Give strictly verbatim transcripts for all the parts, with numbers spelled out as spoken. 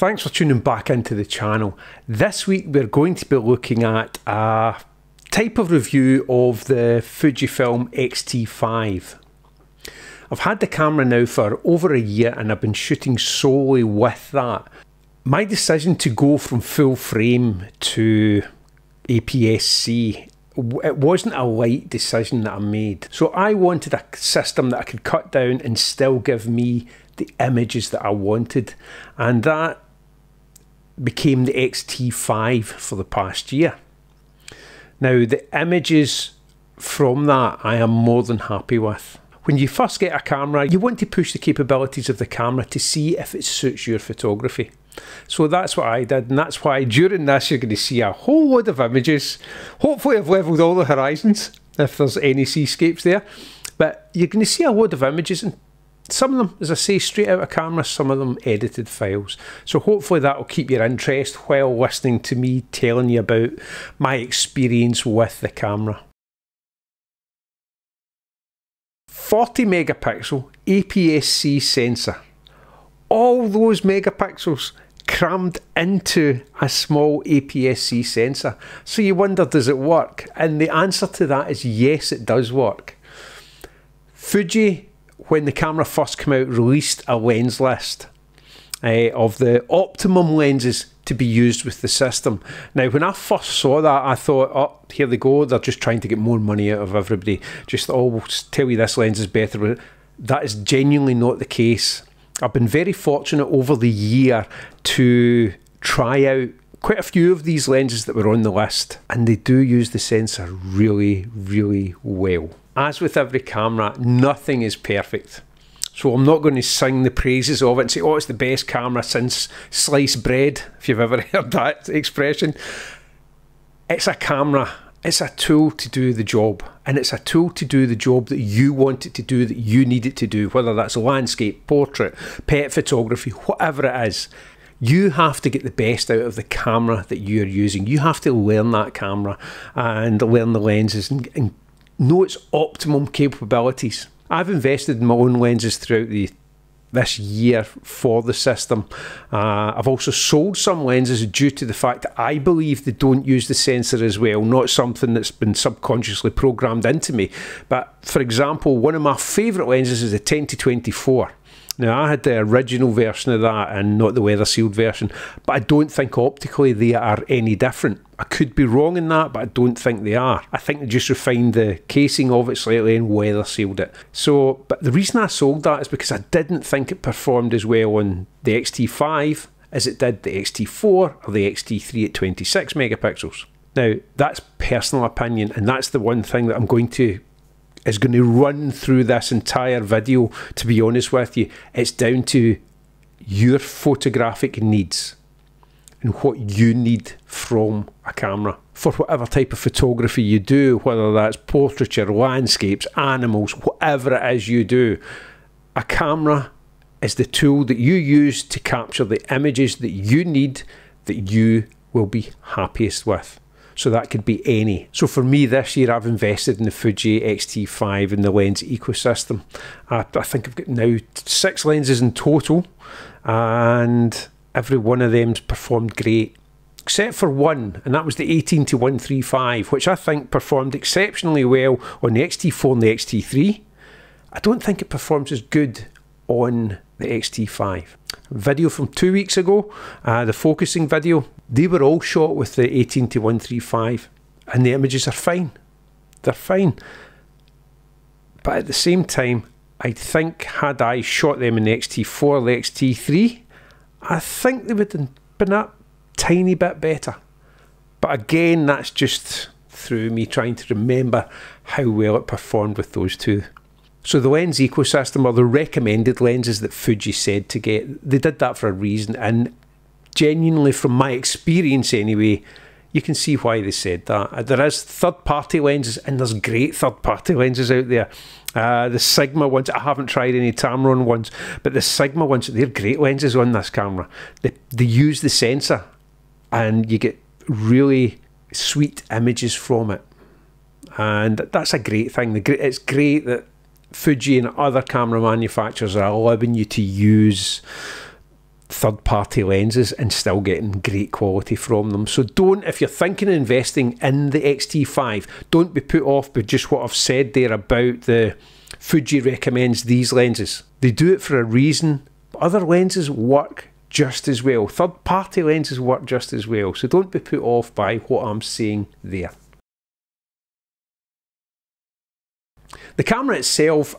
Thanks for tuning back into the channel. This week we're going to be looking at a type of review of the Fujifilm X T five. I've had the camera now for over a year and I've been shooting solely with that. My decision to go from full frame to A P S C, it wasn't a light decision that I made. So I wanted a system that I could cut down and still give me the images that I wanted, and that became the X T five for the past year. Now the images from that I am more than happy with. When you first get a camera, you want to push the capabilities of the camera to see if it suits your photography. So that's what I did, and that's why during this you're going to see a whole load of images. Hopefully I've levelled all the horizons, if there's any seascapes there, but you're going to see a load of images, and some of them, as I say, straight out of camera, some of them edited files. So hopefully that will keep your interest while listening to me telling you about my experience with the camera. forty megapixel A P S C sensor. All those megapixels crammed into a small A P S C sensor. So you wonder, does it work? And the answer to that is yes, it does work. Fuji, when the camera first came out, released a lens list uh, of the optimum lenses to be used with the system. Now when I first saw that, I thought, oh, here they go, they're just trying to get more money out of everybody. Just, oh, we'll tell you this lens is better. That is genuinely not the case. I've been very fortunate over the year to try out quite a few of these lenses that were on the list, and they do use the sensor really, really well. As with every camera, nothing is perfect. So I'm not going to sing the praises of it and say, oh, it's the best camera since sliced bread, if you've ever heard that expression. It's a camera. It's a tool to do the job, and it's a tool to do the job that you want it to do, that you need it to do, whether that's landscape, portrait, pet photography, whatever it is. You have to get the best out of the camera that you're using. You have to learn that camera and learn the lenses and, and know its optimum capabilities. I've invested in my own lenses throughout the this year for the system. Uh, I've also sold some lenses due to the fact that I believe they don't use the sensor as well, not something that's been subconsciously programmed into me. But for example, one of my favourite lenses is the ten to twenty-four. Now I had the original version of that and not the weather sealed version, but I don't think optically they are any different. I could be wrong in that, but I don't think they are. I think they just refined the casing of it slightly and weather sealed it. So, but the reason I sold that is because I didn't think it performed as well on the X T five as it did the X T four or the X T three at twenty-six megapixels. Now that's personal opinion, and that's the one thing that I'm going to is going to run through this entire video, to be honest with you. It's down to your photographic needs and what you need from a camera for whatever type of photography you do, whether that's portraiture, landscapes, animals, whatever it is you do. A camera is the tool that you use to capture the images that you need, that you will be happiest with. So that could be any. So for me this year, I've invested in the Fuji X T five and the lens ecosystem. I, I think I've got now six lenses in total, and every one of them's performed great, except for one, and that was the eighteen to one thirty-five, which I think performed exceptionally well on the X T four and the X T three. I don't think it performs as good on the X T five. Video from two weeks ago, uh, the focusing video, they were all shot with the eighteen to one thirty-five, and the images are fine. They're fine. But at the same time, I think had I shot them in the X T four or the X T three, I think they would have been a tiny bit better. But again, that's just through me trying to remember how well it performed with those two. So the lens ecosystem are the recommended lenses that Fuji said to get. They did that for a reason, and genuinely from my experience anyway, you can see why they said that. There is third party lenses, and there's great third party lenses out there. Uh, the Sigma ones, I haven't tried any Tamron ones, but the Sigma ones, they're great lenses on this camera. They, they use the sensor and you get really sweet images from it. And that's a great thing. It's great that Fuji and other camera manufacturers are allowing you to use third-party lenses and still getting great quality from them. So don't, if you're thinking of investing in the X T five, don't be put off by just what I've said there about the Fuji recommends these lenses. They do it for a reason. Other lenses work just as well. Third-party lenses work just as well. So don't be put off by what I'm saying there. The camera itself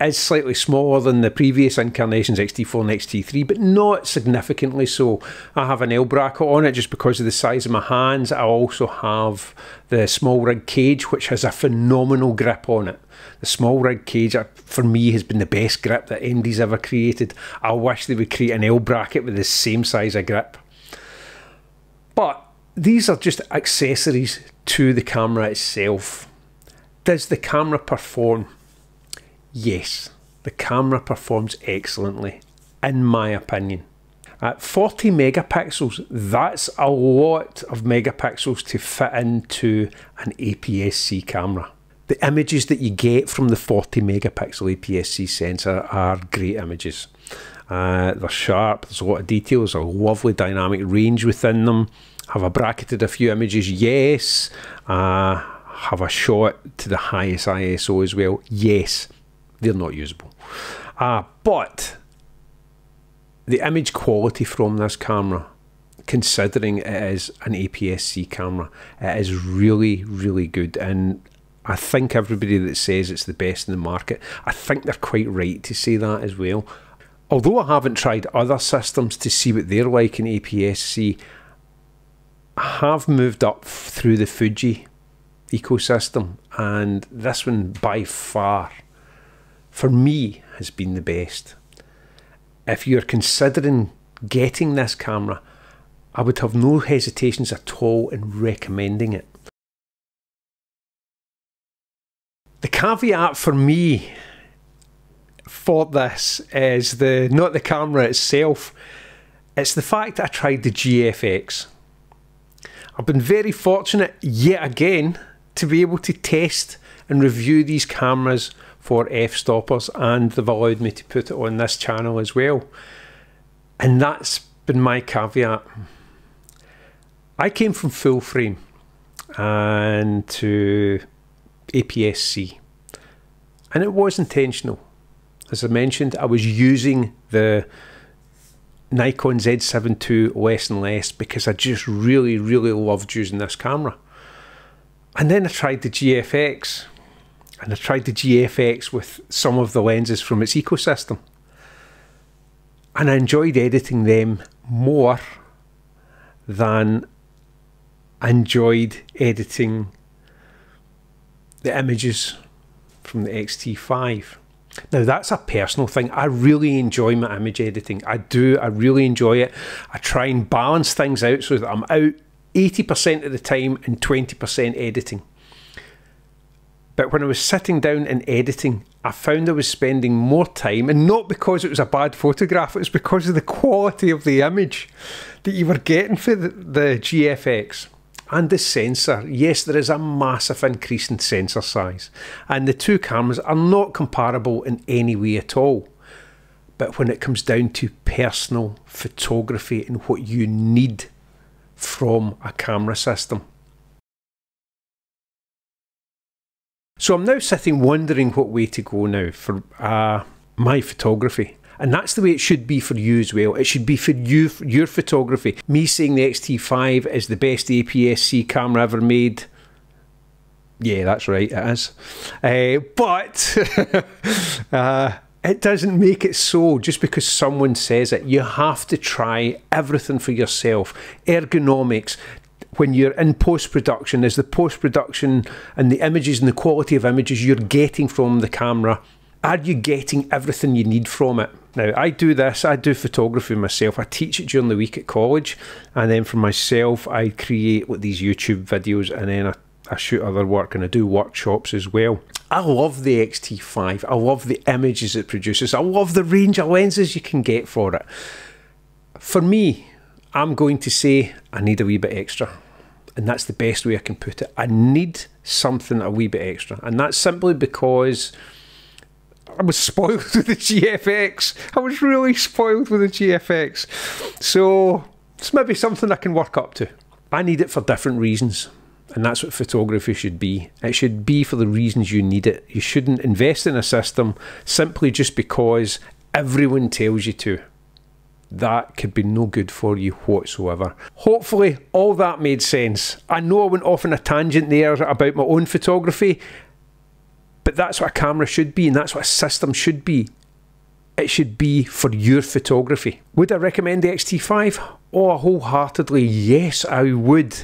is slightly smaller than the previous incarnations, X T four and X T three, but not significantly so. I have an L bracket on it just because of the size of my hands. I also have the small rig cage, which has a phenomenal grip on it. The small rig cage, for me, has been the best grip that M D's ever created. I wish they would create an L bracket with the same size of grip. But these are just accessories to the camera itself. Does the camera perform? Yes, the camera performs excellently, in my opinion. At forty megapixels, that's a lot of megapixels to fit into an A P S C camera. The images that you get from the forty megapixel A P S C sensor are great images. Uh, they're sharp, there's a lot of details, a lovely dynamic range within them. Have I bracketed a few images? Yes. Uh, have I shot to the highest I S O as well? Yes. They're not usable. Uh, but the image quality from this camera, considering it is an A P S C camera, it is really, really good. And I think everybody that says it's the best in the market, I think they're quite right to say that as well. Although I haven't tried other systems to see what they're like in A P S C, I have moved up through the Fuji ecosystem, and this one by far, for me, has been the best. If you're considering getting this camera, I would have no hesitations at all in recommending it. The caveat for me for this is the not the camera itself, it's the fact that I tried the G F X. I've been very fortunate yet again to be able to test and review these cameras for f-stoppers, and they've allowed me to put it on this channel as well. And that's been my caveat. I came from full frame and to A P S C, and it was intentional. As I mentioned, I was using the Nikon Z seven two less and less because I just really, really loved using this camera. And then I tried the G F X. And I tried the G F X with some of the lenses from its ecosystem. And I enjoyed editing them more than I enjoyed editing the images from the X T five. Now, that's a personal thing. I really enjoy my image editing. I do. I really enjoy it. I try and balance things out so that I'm out eighty percent of the time and twenty percent editing. But when I was sitting down and editing, I found I was spending more time, and not because it was a bad photograph, it was because of the quality of the image that you were getting for the, the G F X. And the sensor, yes, there is a massive increase in sensor size, and the two cameras are not comparable in any way at all. But when it comes down to personal photography and what you need from a camera system. So I'm now sitting wondering what way to go now for uh, my photography. And that's the way it should be for you as well. It should be for you, for your photography. Me saying the X T five is the best A P S C camera ever made. Yeah, that's right, it is. Uh, but uh, it doesn't make it so just because someone says it. You have to try everything for yourself. Ergonomics. When you're in post-production, is the post-production and the images and the quality of images you're getting from the camera, are you getting everything you need from it? Now, I do this, I do photography myself. I teach it during the week at college, and then for myself, I create like, these YouTube videos, and then I, I shoot other work, and I do workshops as well. I love the X T five. I love the images it produces. I love the range of lenses you can get for it. For me, I'm going to say I need a wee bit extra, and that's the best way I can put it. I need something a wee bit extra, and that's simply because I was spoiled with the G F X. I was really spoiled with the G F X. So it's maybe something I can work up to. I need it for different reasons. And that's what photography should be. It should be for the reasons you need it. You shouldn't invest in a system simply just because everyone tells you to. That could be no good for you whatsoever. Hopefully all that made sense. I know I went off on a tangent there about my own photography, but that's what a camera should be, and that's what a system should be. It should be for your photography. Would I recommend the X T five? Oh, wholeheartedly, yes, I would.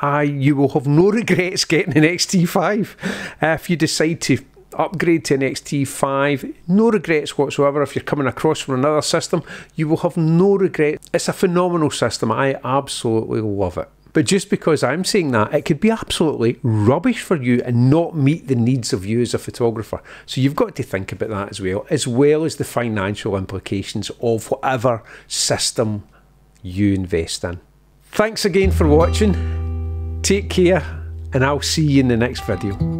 I, you will have no regrets getting an X T five. Uh, if you decide to upgrade to an X T five, no regrets whatsoever. If you're coming across from another system, you will have no regrets. It's a phenomenal system. I absolutely love it. But just because I'm saying that, it could be absolutely rubbish for you and not meet the needs of you as a photographer. So you've got to think about that as well, as well as the financial implications of whatever system you invest in. Thanks again for watching. Take care, and I'll see you in the next video.